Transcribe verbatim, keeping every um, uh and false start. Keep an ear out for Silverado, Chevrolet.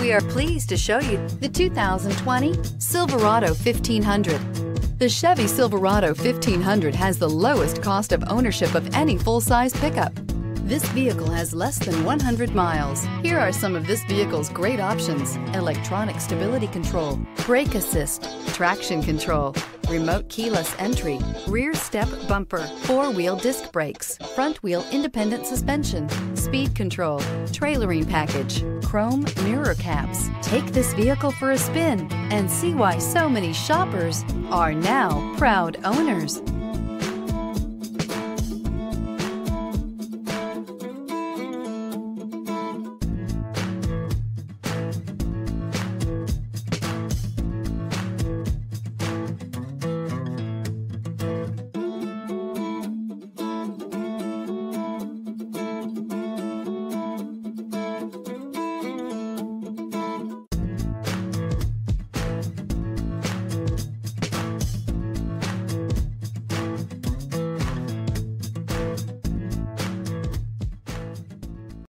We are pleased to show you the two thousand twenty Silverado fifteen hundred. The Chevy Silverado fifteen hundred has the lowest cost of ownership of any full-size pickup. This vehicle has less than one hundred miles. Here are some of this vehicle's great options: electronic stability control, brake assist, traction control, remote keyless entry, rear step bumper, four-wheel disc brakes, front wheel independent suspension, speed control, trailering package, chrome mirror caps. Take this vehicle for a spin and see why so many shoppers are now proud owners.